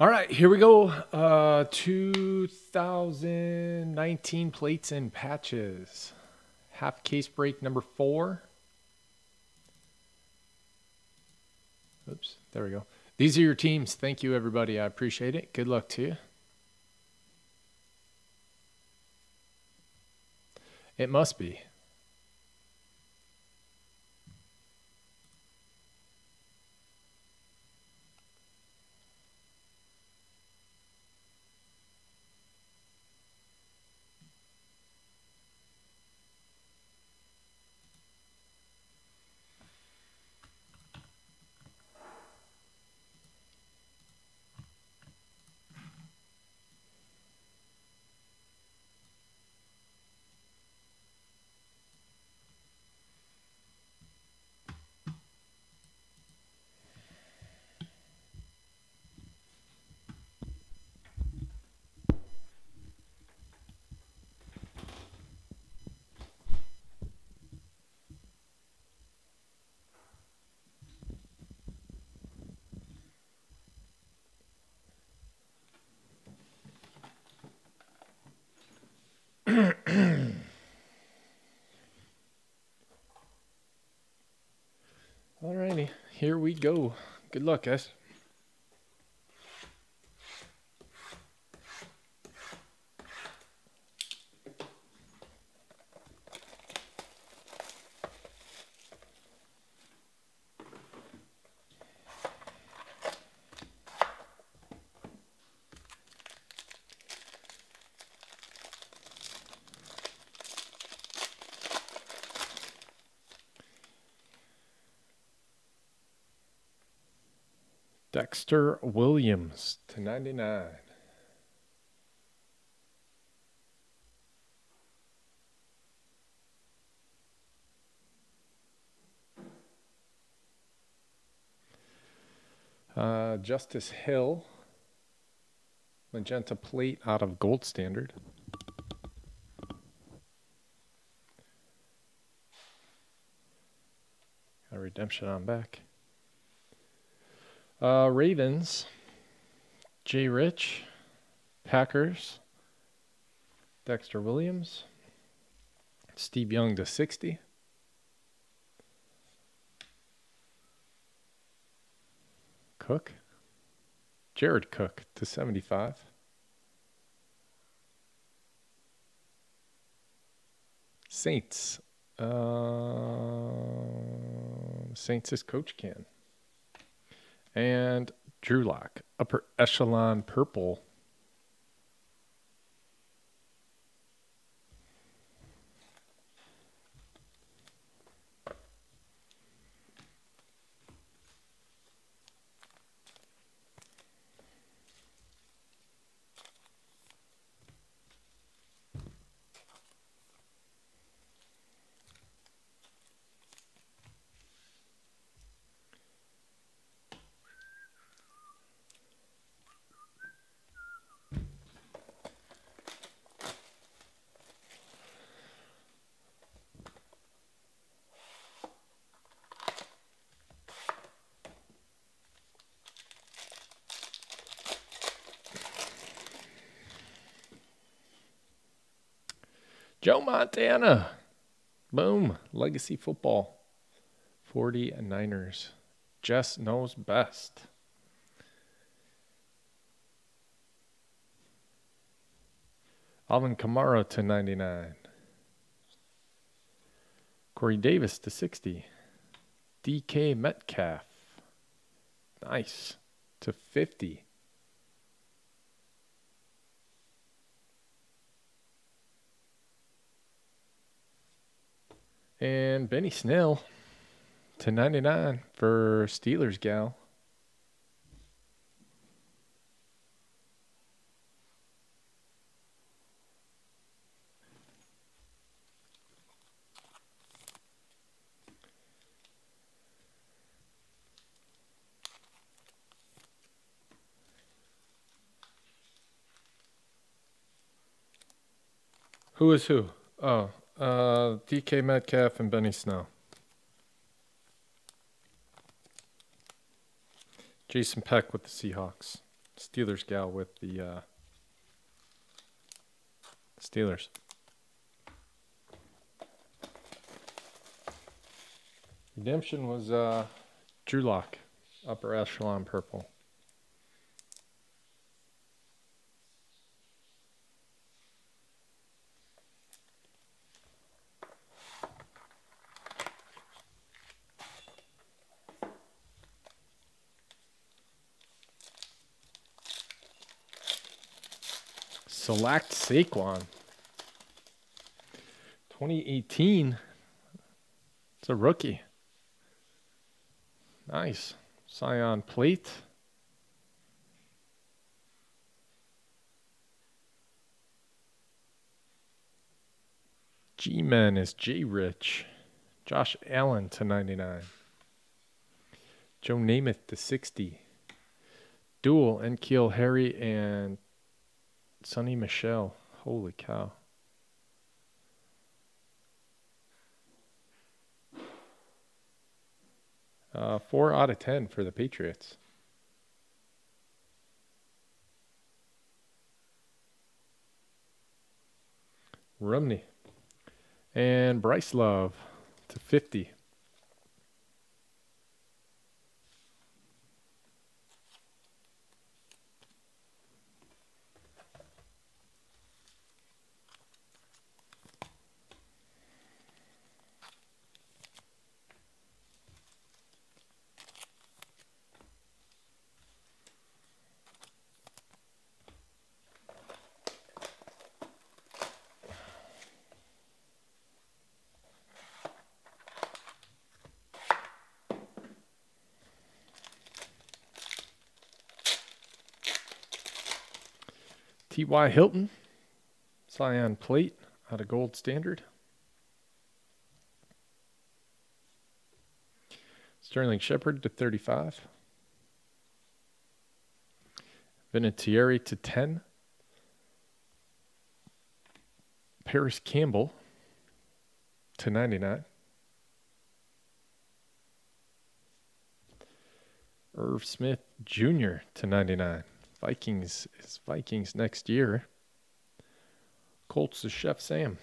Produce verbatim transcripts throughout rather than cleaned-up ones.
All right, here we go. Uh, two thousand nineteen Plates and Patches. Half case break number four. Oops, there we go. These are your teams. Thank you, everybody. I appreciate it. Good luck to you. It must be. Alrighty, here we go. Good luck, guys. Dexter Williams to ninety-nine. Uh, Justice Hill, magenta plate out of Gold Standard. Got redemption on back. Uh, Ravens, Jay Rich, Packers, Dexter Williams, Steve Young to sixty. Cook, Jared Cook to seventy-five. Saints, uh, Saints is Coach Can. And Drew Lock, upper echelon purple. Joe Montana. Boom. Legacy football. 49ers. Jess knows best. Alvin Kamara to ninety-nine. Corey Davis to sixty. D K Metcalf. Nice. To fifty. And Benny Snell to ninety-nine for Steelers gal. Who is who? Oh. Uh, D K Metcalf and Benny Snell. Jason Peck with the Seahawks. Steelers gal with the uh, Steelers. Redemption was uh, Drew Lock, upper echelon purple. Select Saquon. twenty eighteen. It's a rookie. Nice. Scion plate. G-Men is Jay Rich. Josh Allen to ninety-nine. Joe Namath to sixty. Dual N'Keal Harry and Sonny Michelle. Holy cow. Uh, four out of ten for the Patriots. Rumney. And Bryce Love to fifty. T Y. Hilton, Scion plate out of gold standard. Sterling Shepherd to thirty-five. Vinatieri to ten. Paris Campbell to ninety-nine. Irv Smith Junior to ninety-nine. Vikings is Vikings next year. Colts is Chef Sam.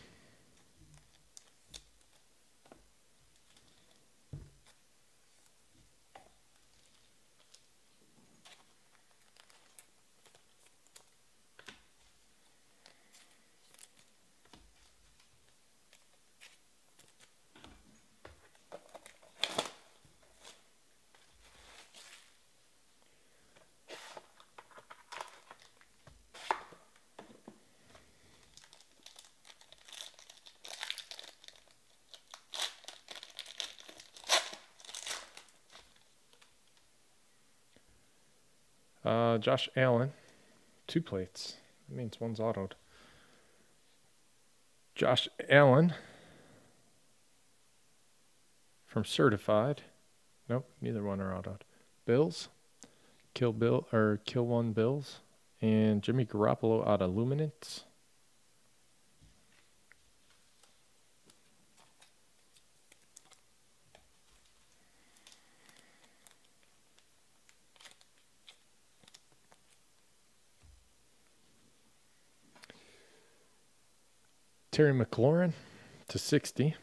Uh, Josh Allen, two plates. That means one's autoed. Josh Allen from Certified. Nope, neither one are autoed. Bills, Kill Bill or Kill One Bills, and Jimmy Garoppolo out of Luminance. Terry McLaurin to sixty.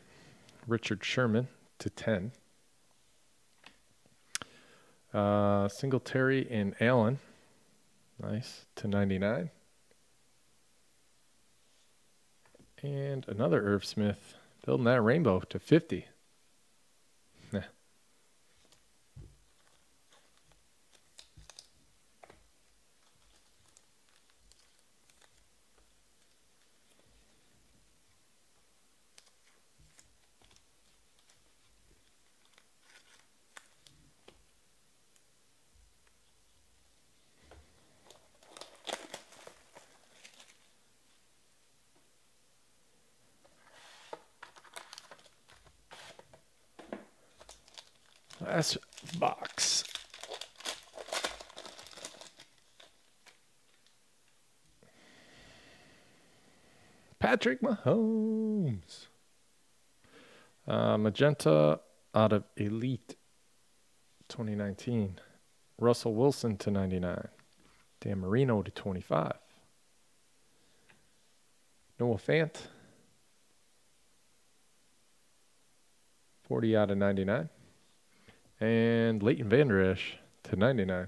Richard Sherman to ten. Uh, Singletary and Allen. Nice. To ninety-nine. And another Irv Smith building that rainbow to fifty. Nah. Last box. Patrick Mahomes. Uh, magenta out of Elite twenty nineteen. Russell Wilson to ninety-nine. Dan Marino to twenty-five. Noah Fant, forty out of ninety-nine. And Leighton Vander Esch to ninety-nine.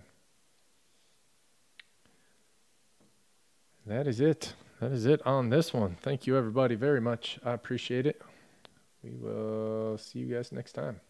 That is it. That is it on this one. Thank you, everybody, very much. I appreciate it. We will see you guys next time.